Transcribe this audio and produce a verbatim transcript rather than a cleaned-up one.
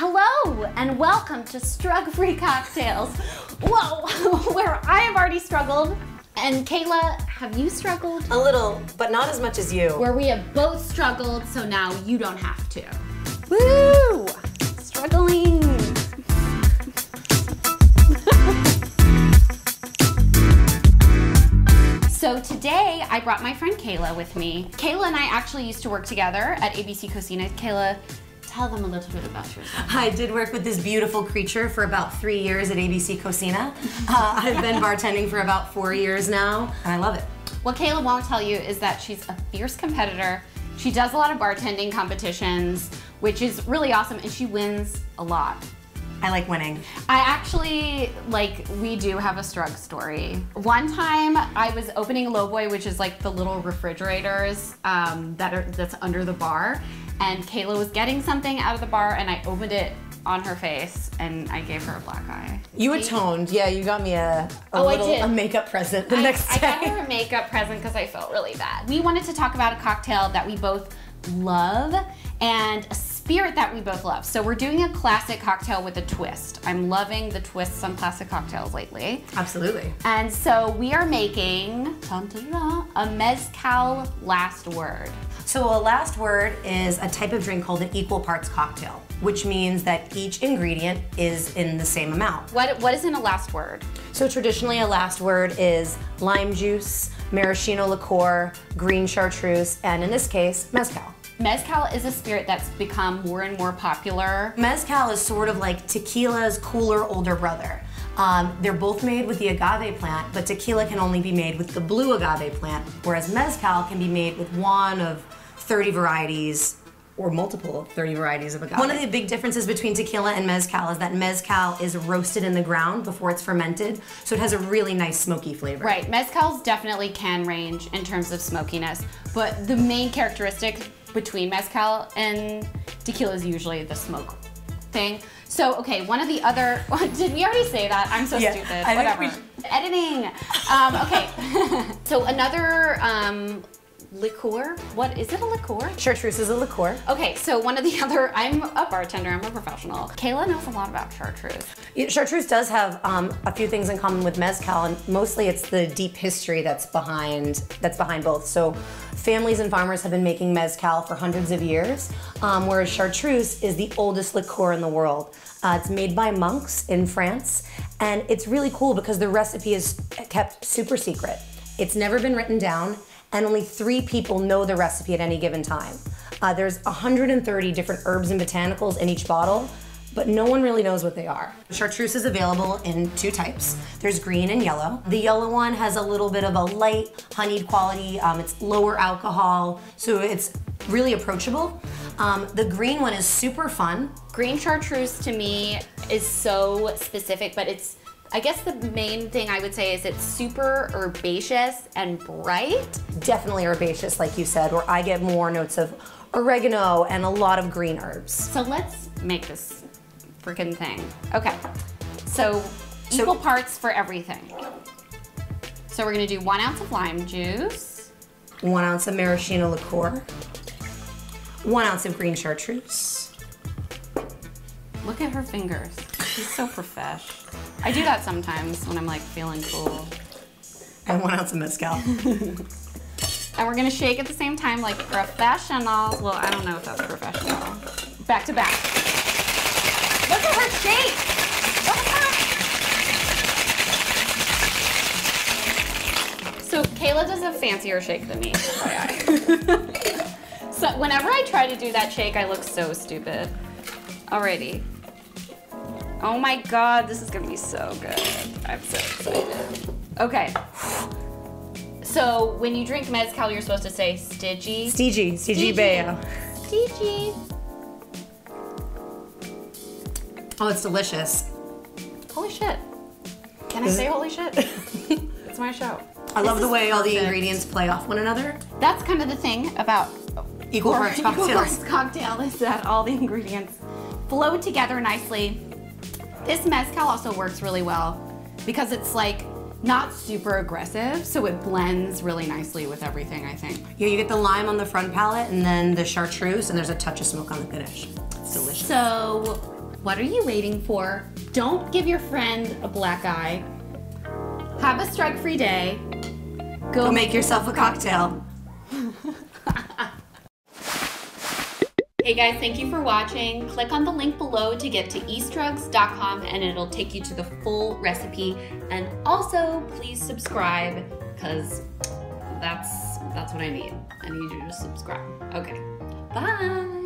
Hello and welcome to Strug-Free Cocktails. Whoa, where I have already struggled. And Kayla, have you struggled? A little, but not as much as you. Where we have both struggled, so now you don't have to. Woo! Struggling. So today I brought my friend Kayla with me. Kayla and I actually used to work together at A B C Cocina. Kayla, tell them a little bit about yourself. I did work with this beautiful creature for about three years at A B C Cocina. Uh, I've been bartending for about four years now, and I love it. What Kayla won't tell you is that she's a fierce competitor. She does a lot of bartending competitions, which is really awesome, and she wins a lot. I like winning. I actually, like, we do have a strug story. One time I was opening Lowboy, which is like the little refrigerators um, that are that's under the bar, and Kayla was getting something out of the bar and I opened it on her face and I gave her a black eye. You atoned, yeah, you got me a, a oh, little a makeup present the I, next day. I got her a makeup present because I felt really bad. We wanted to talk about a cocktail that we both love and a spirit that we both love. So we're doing a classic cocktail with a twist. I'm loving the twists on classic cocktails lately. Absolutely. And so we are making dun, dun, dun, a mezcal last word. So a last word is a type of drink called an equal parts cocktail, which means that each ingredient is in the same amount. What, what is in a last word? So traditionally a last word is lime juice, maraschino liqueur, green chartreuse, and in this case, mezcal. Mezcal is a spirit that's become more and more popular. Mezcal is sort of like tequila's cooler older brother. Um, they're both made with the agave plant, but tequila can only be made with the blue agave plant, whereas mezcal can be made with one of thirty varieties or multiple thirty varieties of agave. One of the big differences between tequila and mezcal is that mezcal is roasted in the ground before it's fermented, so it has a really nice smoky flavor. Right, mezcals definitely can range in terms of smokiness, but the main characteristic between mezcal and tequila is usually the smoke thing. So, okay, one of the other, did we already say that? I'm so yeah, stupid, I whatever. Editing, um, okay. So another, um, liqueur? What, is it a liqueur? Chartreuse is a liqueur. Okay, so one of the other, I'm a bartender, I'm a professional. Kayla knows a lot about chartreuse. Yeah, chartreuse does have um, a few things in common with mezcal, and mostly it's the deep history that's behind, that's behind both. So families and farmers have been making mezcal for hundreds of years, um, whereas chartreuse is the oldest liqueur in the world. Uh, it's made by monks in France, and it's really cool because the recipe is kept super secret. It's never been written down, and only three people know the recipe at any given time. Uh, there's one hundred thirty different herbs and botanicals in each bottle, but no one really knows what they are. Chartreuse is available in two types. There's green and yellow. The yellow one has a little bit of a light, honeyed quality. Um, it's lower alcohol, so it's really approachable. Um, the green one is super fun. Green chartreuse to me is so specific, but it's, I guess the main thing I would say is it's super herbaceous and bright. Definitely herbaceous, like you said, where I get more notes of oregano and a lot of green herbs. So let's make this freaking thing. Okay, so equal so, parts for everything. So we're gonna do one ounce of lime juice. One ounce of maraschino liqueur. One ounce of green chartreuse. Look at her fingers. She's so profesh. I do that sometimes when I'm like feeling cool. And one ounce of mezcal. And we're gonna shake at the same time like professionals. Well, I don't know if that's professional. Back to back. Look at her shake! What the heck? So Kayla does a fancier shake than me. So whenever I try to do that shake, I look so stupid. Alrighty. Oh my God, this is gonna be so good. I'm so excited. Okay. So when you drink mezcal, you're supposed to say Stigi. Stigi, Stigi Bayo. Stigi. Oh, it's delicious. Holy shit. Can I say holy shit? It's my show. I love the way all the ingredients play off one another. That's kind of the thing about equal parts cocktails. Equal parts cocktail is that all the ingredients flow together nicely. This mezcal also works really well because it's like not super aggressive, so it blends really nicely with everything, I think. Yeah, you get the lime on the front palate and then the chartreuse and there's a touch of smoke on the finish. It's delicious. So What are you waiting for? Don't give your friend a black eye. Have a strike-free day. Go, Go make yourself a cocktail. Hey guys, thank you for watching. Click on the link below to get to east drugs dot com and it'll take you to the full recipe. And also, please subscribe, because that's, that's what I need. I need you to subscribe. Okay, bye.